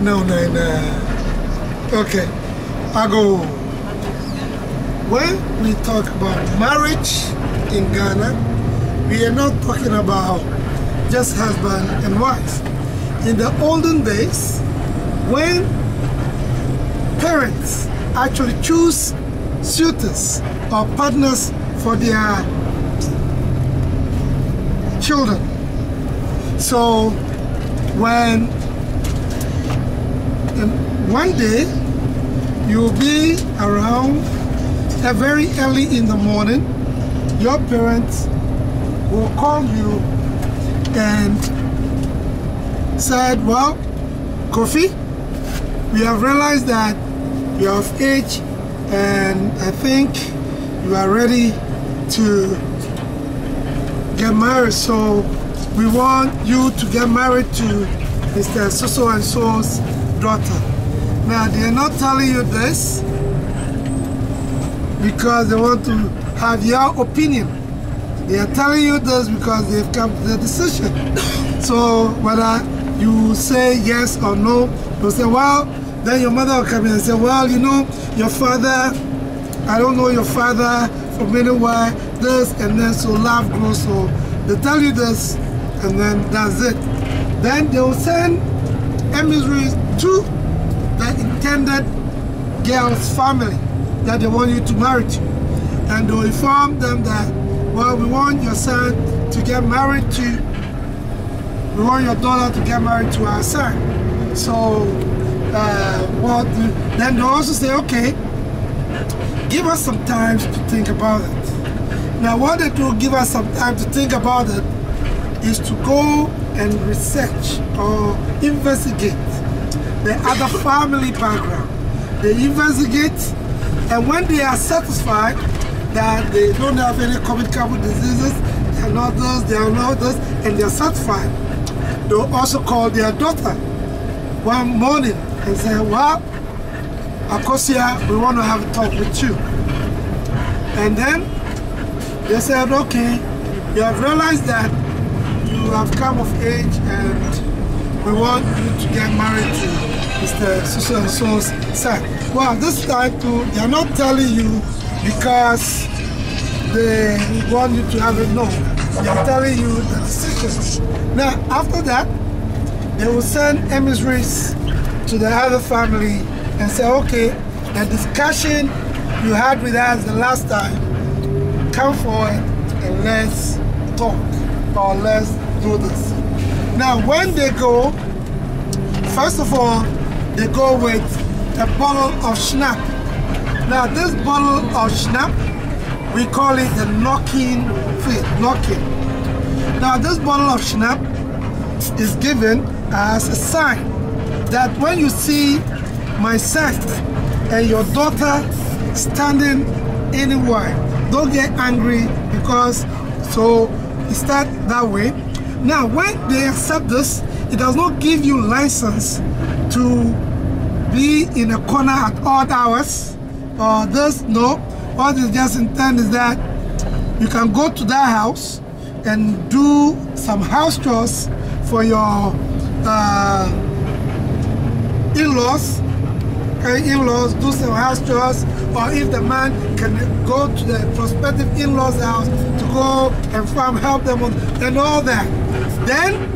No. Okay, I go. When we talk about marriage in Ghana, we are not talking about just husband and wife. In the olden days, when parents actually choose suitors or partners for their children, so when one day you'll be around very early in the morning, your parents will call you and said, well, Kofi, we have realized that you are of age and I think you are ready to get married, so we want you to get married to Mr. So-so and so's daughter. Now, they are not telling you this because they want to have your opinion. They are telling you this because they've come to the decision. So whether you say yes or no, they'll say, well, then your mother will come in and say, well, you know, your father, I don't know your father from anywhere, this and then, so love grows. So they tell you this and then that's it. Then they will send emissaries to the intended girl's family that they want you to marry to, and they will inform them that, well, we want your son to get married to, we want your daughter to get married to our son. So then they also say, okay, give us some time to think about it. Now what they do, give us some time to think about it, is to go and research or investigate the other family background. They investigate, and when they are satisfied that they don't have any communicable diseases, they are not this, and they are satisfied, they'll also call their daughter one morning and say, well, Akosia, we want to have a talk with you. And then they said, okay, you have realized that you have come of age and we want you to get married to Mr. So and so's son. Well, this time too, they are not telling you because they want you to have it. No, they are telling you the decision. Now, after that, they will send emissaries to the other family and say, okay, the discussion you had with us the last time, come forward and let's talk or let's do this. Now, when they go, first of all, they go with a bottle of schnapp. Now, this bottle of schnapp, we call it the knocking fit, knocking. Now, this bottle of schnapp is given as a sign that when you see my son and your daughter standing anywhere, don't get angry, because so it starts that way. Now when they accept this, it does not give you license to be in a corner at odd hours or this. No, what is just intended is that you can go to that house and do some house chores for your in-laws, do some house chores, or if the man can go to the prospective in-laws house to go and farm, help them and all that. Then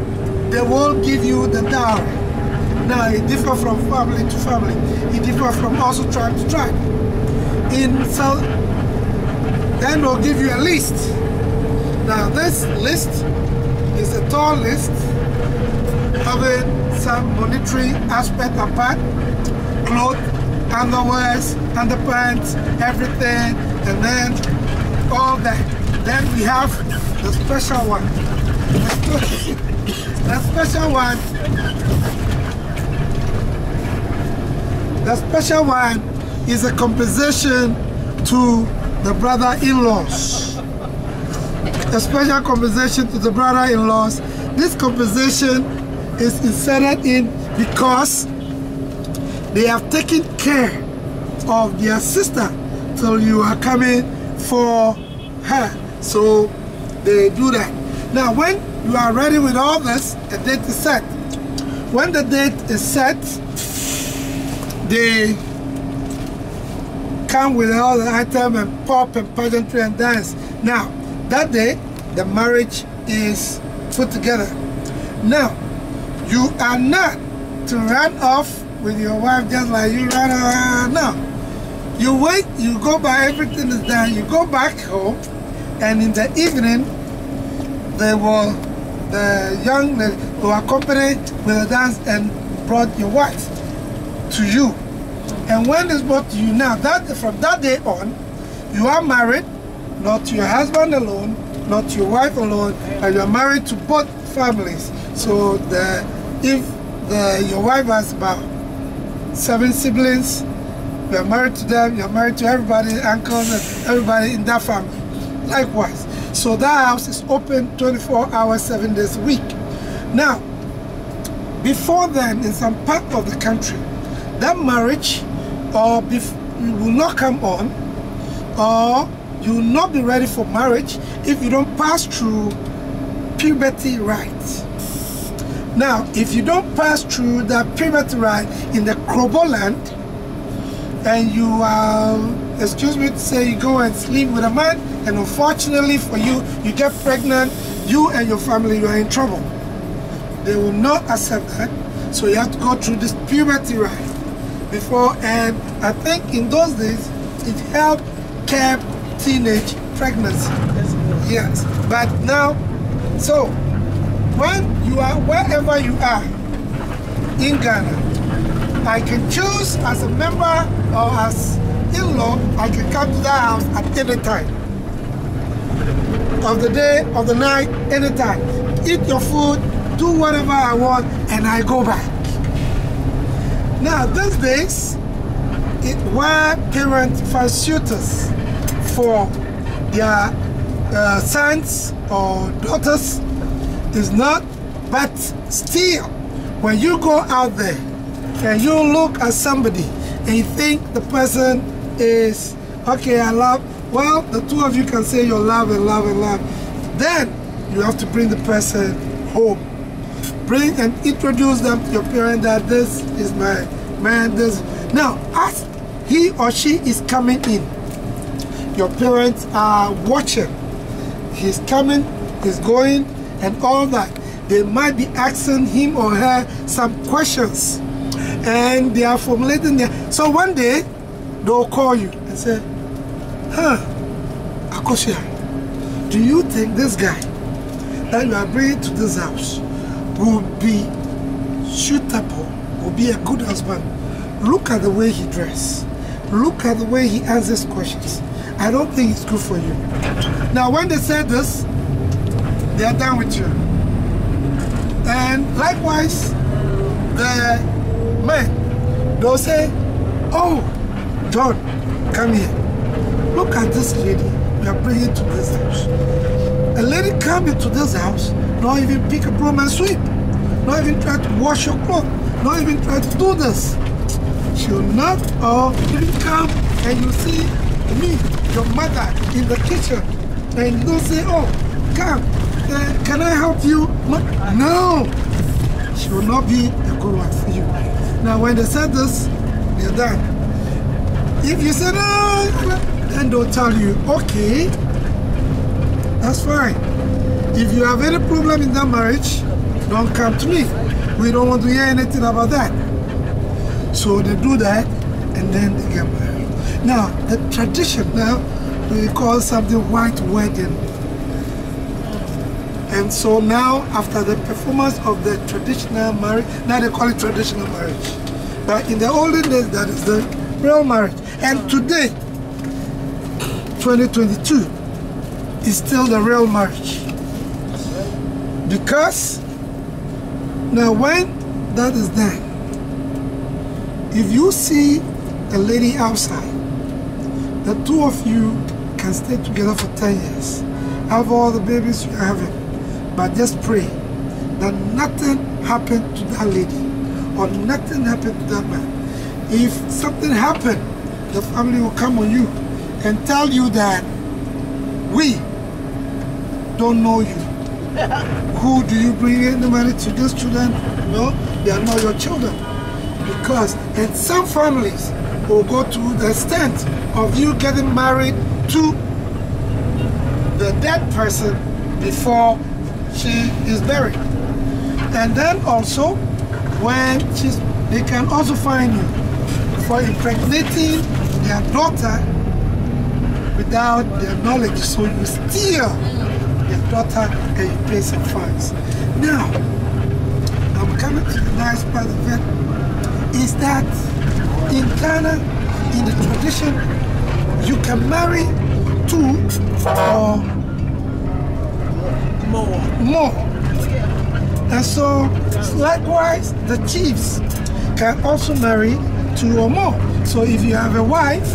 they will give you the dowry. Now it differs from family to family. It differs from also tribe to tribe. Then they'll give you a list. Now this list is a tall list, having some monetary aspect apart, clothes, underwear, underpants, everything, and then all that. Then we have the special one. The special one is a compensation to the brother-in-laws. A special compensation to the brother-in-laws. This compensation is inserted in because they have taken care of their sister till you are coming for her. So they do that. Now when you are ready with all this, a date is set. When the date is set, they come with all the items and pop and pageantry and dance. Now, that day, the marriage is put together. Now, you are not to run off with your wife just like you run around. No. You wait, you go by, everything is done, you go back home, and in the evening, they will, the young lady will accompany with a dance and brought your wife to you. And when it's brought to you now, that from that day on, you are married, not to your husband alone, not to your wife alone, and you are married to both families. So if your wife has about 7 siblings, you are married to them, you are married to everybody, uncles, everybody in that family. Likewise. So that house is open 24 hours, 7 days a week. Now, before then, in some part of the country, that marriage will not come on, or you will not be ready for marriage if you don't pass through puberty rites. Now, if you don't pass through that puberty rite in the Krobo land, and you are, excuse me to say, you go and sleep with a man, and unfortunately for you, you get pregnant, you and your family, you are in trouble. They will not accept that, so you have to go through this puberty rite before, and I think in those days, it helped curb teenage pregnancy. Yes, but now, so, when you are, wherever you are in Ghana, I can choose as a member or as in-law, I can come to that house at any time. Of the day, of the night, any time. Eat your food, do whatever I want, and I go back. Now, these days, it where parents find suitors for their sons or daughters is not, but still, when you go out there and you look at somebody and you think the person is, okay, I love, well, the two of you can say you love and love and love. Then you have to bring the person home. Bring and introduce them to your parent that this is my man, this. Now, as he or she is coming in, your parents are watching. He's coming, he's going, and all that. They might be asking him or her some questions, and they are formulating their. So one day, they'll call you and say, huh, Akosia, do you think this guy that you are bringing to this house will be suitable, will be a good husband? Look at the way he dresses. Look at the way he answers questions. I don't think it's good for you. Now, when they say this, they are done with you. And likewise, the men, they'll say, oh, John, come here. Look at this lady we are bringing to this house. A lady come into this house, not even pick a broom and sweep, not even try to wash your clothes, not even try to do this. She will not, or even come and you see me, your mother, in the kitchen, and you don't say, oh, come. Can I help you? No! She will not be a good one for you. Now when they said this, they're done. If you say no, then they'll tell you, okay, that's fine. If you have any problem in that marriage, don't come to me. We don't want to hear anything about that. So they do that, and then they get married. Now, the tradition now, we call something white wedding. And so now, after the performance of the traditional marriage, now they call it traditional marriage. But in the olden days, that is the real marriage. And today, 2022, is still the real marriage. Because, now when that is done, if you see a lady outside, the two of you can stay together for 10 years. Have all the babies you are having. But just pray that nothing happened to that lady or nothing happened to that man. If something happened, the family will come on you and tell you that we don't know you. Who do you bring in the money to these children? No, they are not your children. Because in some families will go to the extent of you getting married to the dead person before she is buried. And then also, when they can also fine you for impregnating their daughter without their knowledge. So you steal their daughter and you pay some fines. Now, I'm coming to the nice part of it, is that in Ghana, in the tradition, you can marry two or more. And so, likewise, the chiefs can also marry two or more. So if you have a wife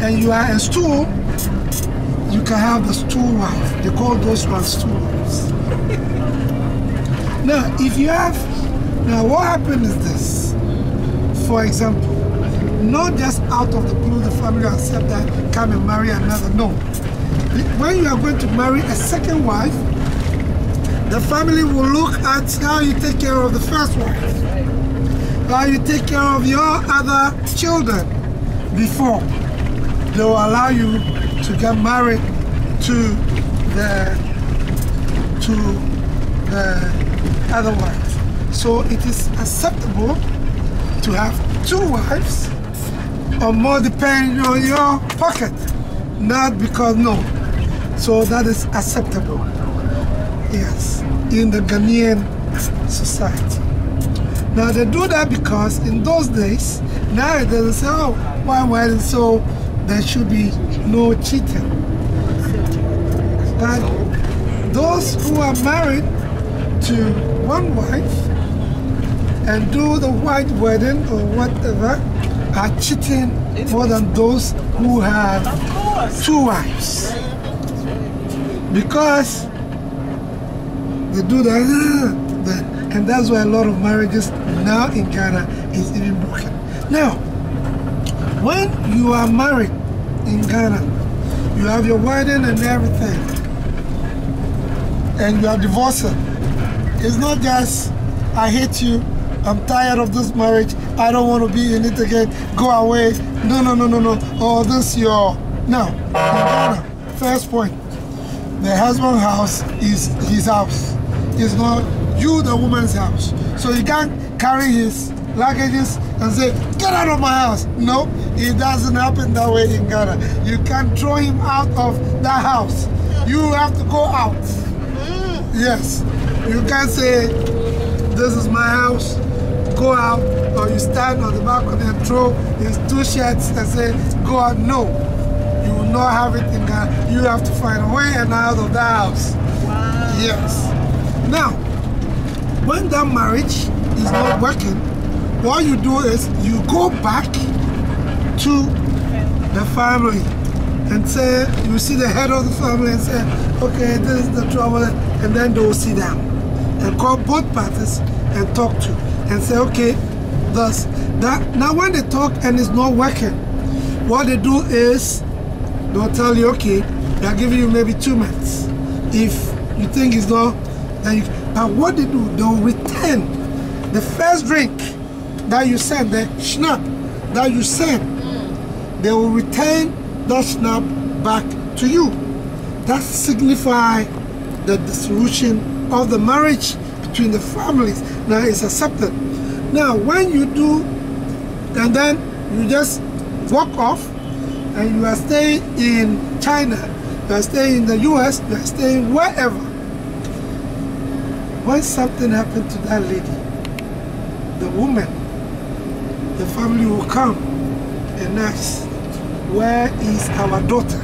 and you are a stool, you can have the stool wife. They call those ones stool wives. Now, if you have, now what happened is this, for example, not just out of the blue, the family accept that, come and marry another, no. When you are going to marry a second wife, the family will look at how you take care of the first wife, how you take care of your other children before they will allow you to get married to the other wife. So it is acceptable to have two wives or more depending on your pocket, not because no. So that is acceptable. Yes, in the Ghanaian society. Now they do that because in those days, now they say, oh, why, so there should be no cheating. But those who are married to one wife and do the white wedding or whatever are cheating more than those who have two wives. Because they do that, and that's why a lot of marriages now in Ghana is even broken. Now, when you are married in Ghana, you have your wedding and everything, and you are divorcing. It's not just, I hate you, I'm tired of this marriage, I don't want to be in it again, go away, no, oh, this your... Now, in Ghana, first point, the husband's house is his house. It's not you, the woman's house. So he can't carry his luggages and say, get out of my house. No, it doesn't happen that way in Ghana. You can't throw him out of that house. You have to go out. Yes, you can't say, this is my house, go out, or you stand on the balcony and throw his two shirts and say, go out, no. You will not have it in Ghana. You have to find a way and out of that house. Wow. Yes. Now, when that marriage is not working, what you do is you go back to the family and say, you see the head of the family and say, okay, this is the trouble, and then they will sit down and call both parties and talk to and say, okay, thus, that. Now when they talk and it's not working, what they do is they'll tell you, okay, they'll give you maybe 2 months. If you think it's not, then you, but what they do, they'll return the first drink that you send, the schnapp that you send, they will return that schnapp back to you. That signifies the dissolution of the marriage between the families. Now it's accepted. Now when you do, and then you just walk off, and you are staying in China, you are staying in the US, you are staying wherever. When something happened to that lady, the woman, the family will come and ask, where is our daughter?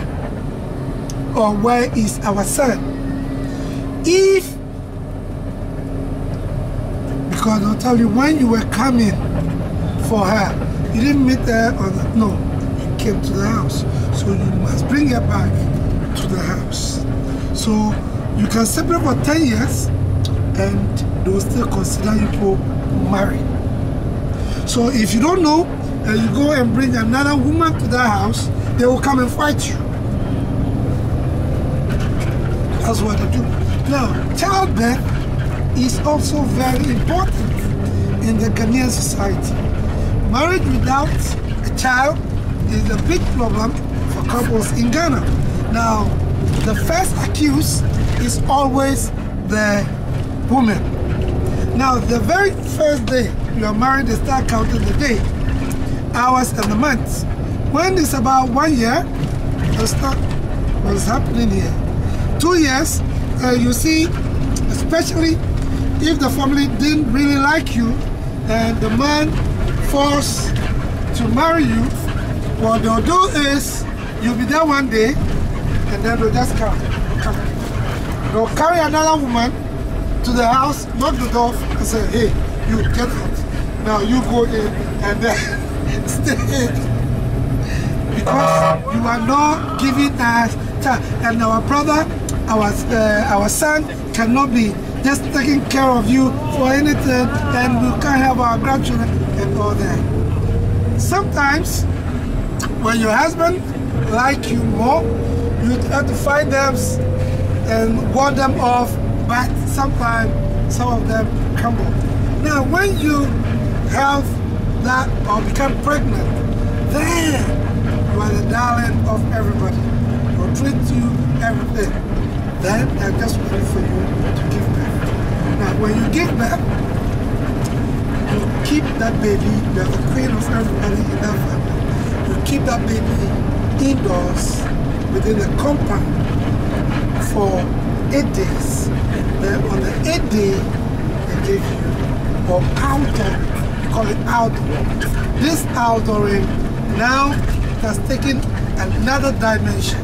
Or where is our son? If, because I'll tell you, when you were coming for her, you didn't meet her on the, no. Came to the house, so you must bring her back to the house. So you can separate for 10 years and they will still consider you for married. So if you don't know and you go and bring another woman to that house, they will come and fight you. That's what they do. Now, childbirth is also very important in the Ghanaian society. Marriage without a child is a big problem for couples in Ghana. Now, the first accused is always the woman. Now, the very first day you are married, they start counting the day, hours, and the months. When it's about 1 year, they start what's happening here. 2 years, you see, especially if the family didn't really like you and the man forced to marry you, what they'll do is you'll be there one day and then they'll just come. They'll carry another woman to the house, knock the door and say, hey, you get out. Now you go in and then stay in because you are not giving us time. And our brother, our son cannot be just taking care of you for anything, and we can't have our grandchildren and all that. Sometimes, when your husband likes you more, you try to fight them and ward them off, but sometimes some of them crumble. Now, when you have that or become pregnant, then you are the darling of everybody. They'll treat you everything. Then they're just waiting for you to give birth. Now, when you give birth, you keep that baby, you're the queen of everybody in that family. You keep that baby indoors within the compound for 8 days. Then on the 8th day, they give you or outer, we call it outdooring. This outdooring now has taken another dimension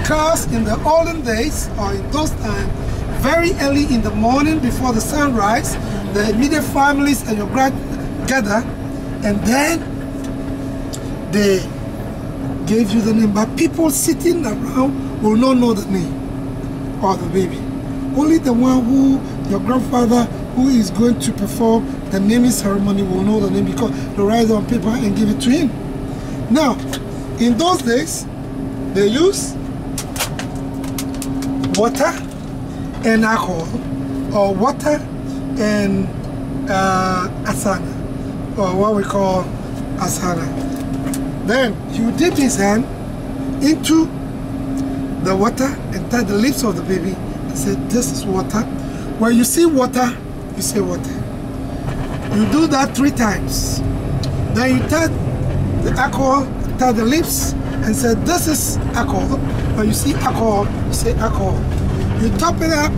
because in the olden days or in those times, very early in the morning before the sunrise, the immediate families and your grand gather, and then they gave you the name. But people sitting around will not know the name or the baby. Only the one who your grandfather who is going to perform the naming ceremony will know the name because they write it on paper and give it to him. Now, in those days, they used water and alcohol, or water and asana, or what we call asana. Then you dip his hand into the water and tie the lips of the baby and say, this is water. When you see water, you say water. You do that 3 times. Then you tie the alcohol, tie the lips and say, this is alcohol. When you see alcohol, you say alcohol. You top it up,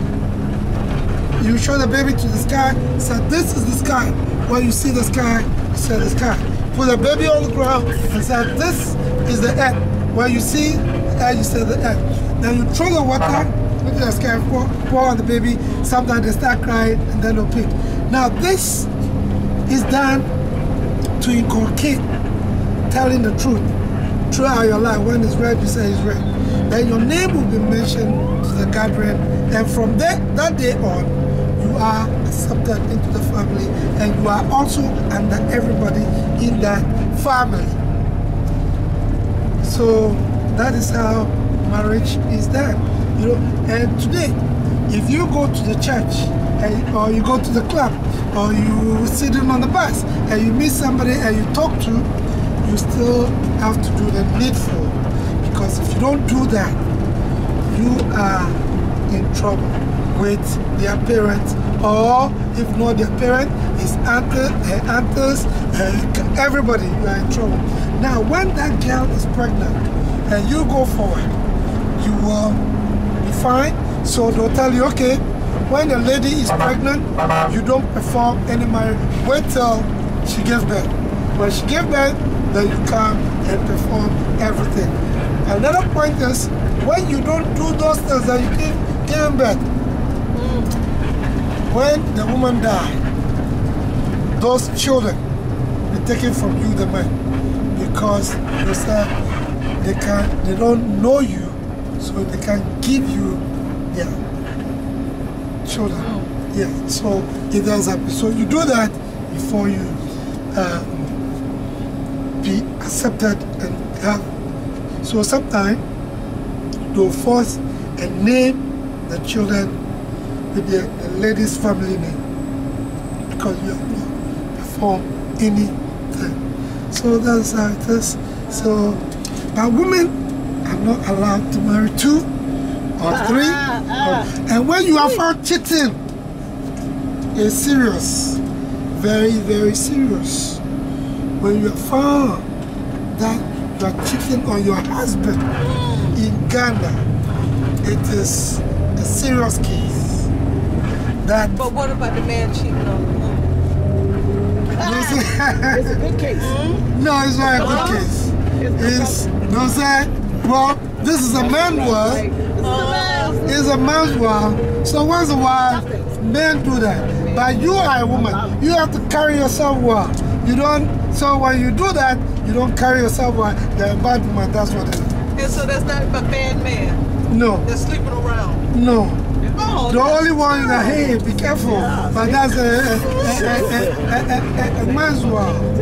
you show the baby to the sky, say this is the sky. When you see the sky, you say the sky. Put the baby on the ground and say this is the earth. When you see the earth, you say the earth. Then you throw the water into the sky, pour on the baby. Sometimes they start crying and then they'll pick. Now this is done to inculcate telling the truth throughout your life. When it's red, you say it's red. Then your name will be mentioned to the gathering, and from that day on, you are accepted into the family, and you are also under everybody in that family. So that is how marriage is done. You know, and today, if you go to the church, and, or you go to the club, or you sit in on the bus, and you meet somebody and you talk to, you still have to do the needful. Because if you don't do that, you are in trouble with their parents, or if not their parent, his aunties, everybody, you are in trouble. Now, when that girl is pregnant and you go forward, you will be fine. So they'll tell you, okay, when the lady is pregnant, you don't perform any marriage. Wait till she gives birth. When she gives birth, then you come and perform everything. Another point is, when you don't do those things that you give birth, when the woman dies, those children be taken from you, the man, because you said they don't know you, so they can give you their children. Yeah, so it does happen. So you do that before you be accepted and have. So sometimes they'll force and name the children with the lady's family name because you have no for anything. So that's how it is. So, but women are not allowed to marry two or three. And when you are found cheating, it's serious. Very, very serious. When you are found that you are cheating on your husband in Ghana, it is a serious case. That but what about the man cheating on the woman? It's a good case. No, it's not a good case. It's, no, say, well, this is a man's world. It's a man's world. So once a while, men do that. But you are a woman. You have to carry yourself well. You don't. So when you do that, you don't carry yourself well. You're a bad woman. That's what it is. And so that's not a bad man. No. They're sleeping around. No. Oh, the only one that, hey, be careful. Yeah, but that's a man's world.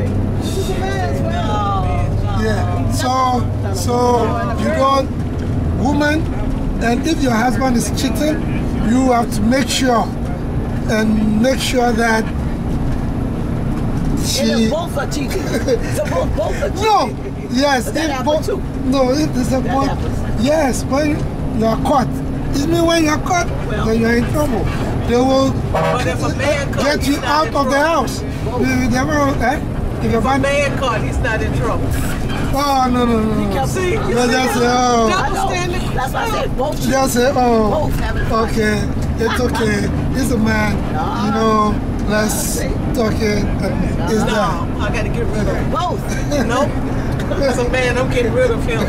Yeah. So you don't, woman, and if your husband is cheating, you have to make sure that she. And if both are cheating. Both are cheating. No. Yes. If both. No. It is a both. Yes. When you are caught, it means when you are caught, then you are in trouble. They will get you out of the house. If a man caught, he's not in trouble. Oh, no. You see? That's why I said both. Just say, oh, okay, it's okay. It's a man, you know, let's talk it. It's no, I got to get rid of both. Nope. As a man, I'm getting rid of him.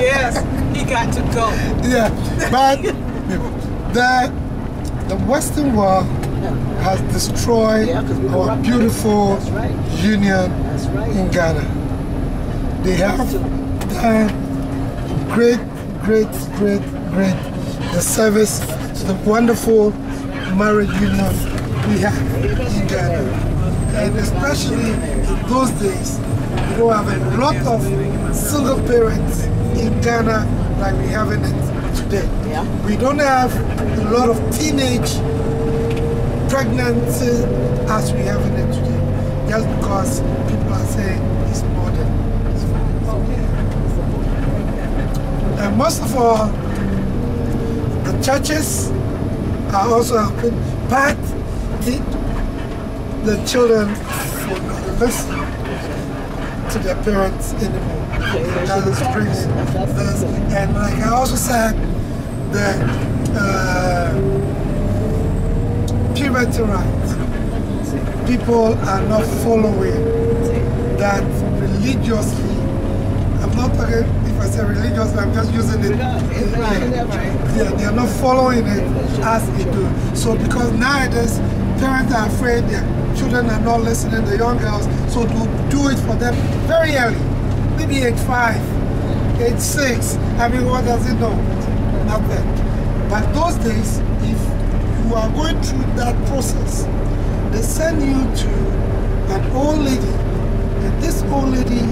Yes, he got to go. Yeah, but the Western world has destroyed our beautiful union in Ghana. They have done great service to the wonderful marriage union we have in Ghana. And especially in those days, we don't have a lot of single parents in Ghana like we have in it today. We don't have a lot of teenage pregnancies as we have in it today, just because people are saying it's modern. And most of all, the churches are also helping, but the children will not listen to their parents anymore. That is crazy. And like I also said, the puberty rights, people are not following that religiously. I'm not talking, if I say religious, I'm just using it. They are not following it as they do. So because nowadays, parents are afraid their children are not listening, the young girls, so to do it for them very early. Maybe age 5, age 6, I mean, what does it know? Nothing. But those days, if you are going through that process, they send you to an old lady, and this old lady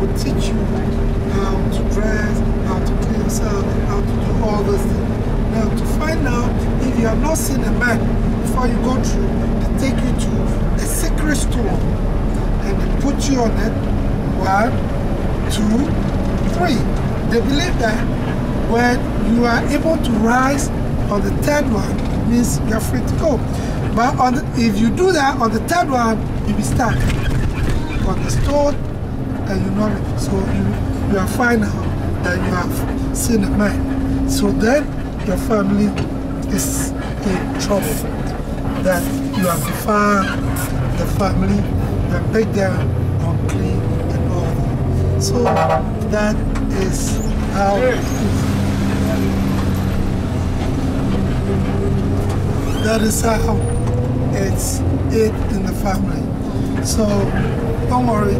will teach you how to dress, how to clean yourself, how to do all those things. Now, to find out if you have not seen a man before you go through, they take you to a secret store and they put you on it 1, 2, 3. They believe that when you are able to rise on the third one, it means you are free to go. But if you do that on the third one, you'll be stuck on the store. And you know, so you are fine now that you have seen a man. So then your family is in trouble. That you have defied the family and make them unclean and all that. So that is how it is. That is how it's it in the family. So don't worry.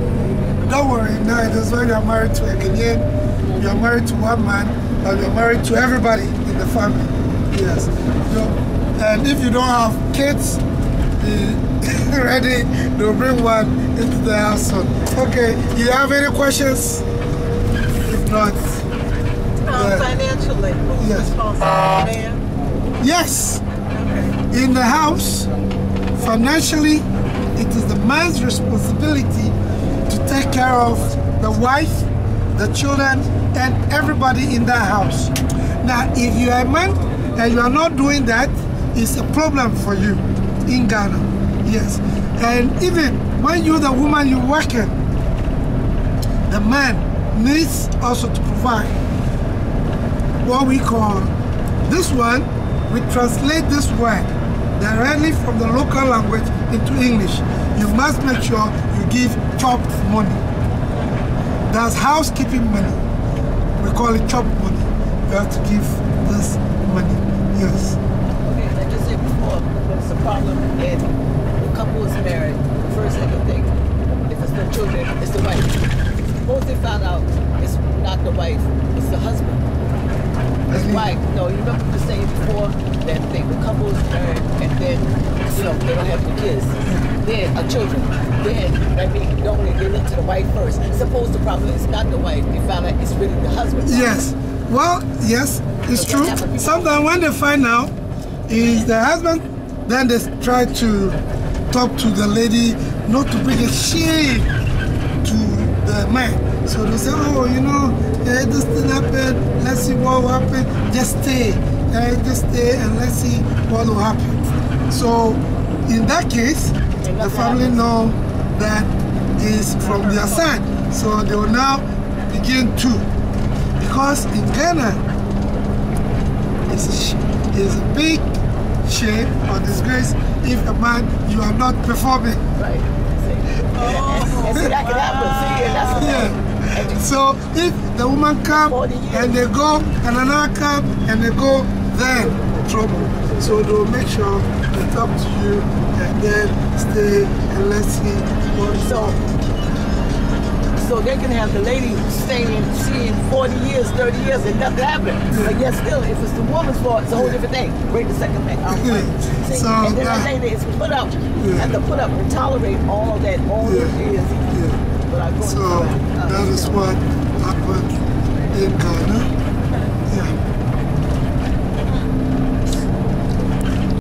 Don't worry, now it is when you are married to a Ghanaian, you are married to one man, and you are married to everybody in the family. Yes. And if you don't have kids, ready, they'll bring one into the household. Okay, you have any questions? If not. Financially, who's responsible? Man? Yes. Okay. In the house, financially, it is the man's responsibility to take care of the wife, the children, and everybody in that house. Now, if you are a man and you are not doing that, it's a problem for you in Ghana. Yes. And even when you're the woman, you're working, the man needs also to provide. What we call this one, we translate this word directly from the local language into English. You must make sure you give chopped money. That's housekeeping money. We call it chopped money. You have to give this money. Yes. Okay, like you said before, there's a problem if the couple is married. The first thing you think, if it's the children, it's the wife. Suppose they found out it's not the wife, it's the husband. It's wife. No, you remember the saying before that thing, the couple is married and then, you know, they don't have the kids. Then a children. Then I mean normally they look to the wife first. Suppose the problem is not the wife, they found out it's really the husband. Yes. Well, yes, it's true. Sometimes when they find out is the husband, then they try to talk to the lady, not to bring a shame to the man. So they say, oh, you know, this thing happened, let's see what will happen, just stay and let's see what will happen. So in that case, the family know that is from their side. So they will now begin to. Because in Ghana, it's a big shame or disgrace if a man, you are not performing. Right. Oh. And so that can happen. Yeah. Yeah. So if the woman come and they go, and another come and they go, then trouble. So they'll make sure they talk to you and then stay and let's see what's up. So they can have the lady staying, seeing 40 years, 30 years, and nothing happened. But yet still, if it's the woman's fault, it's a whole different thing. Wait a second, man. And then the lady is put up, have to put up and tolerate all that, all it is. Yeah. So that is what happened in Ghana. Yeah.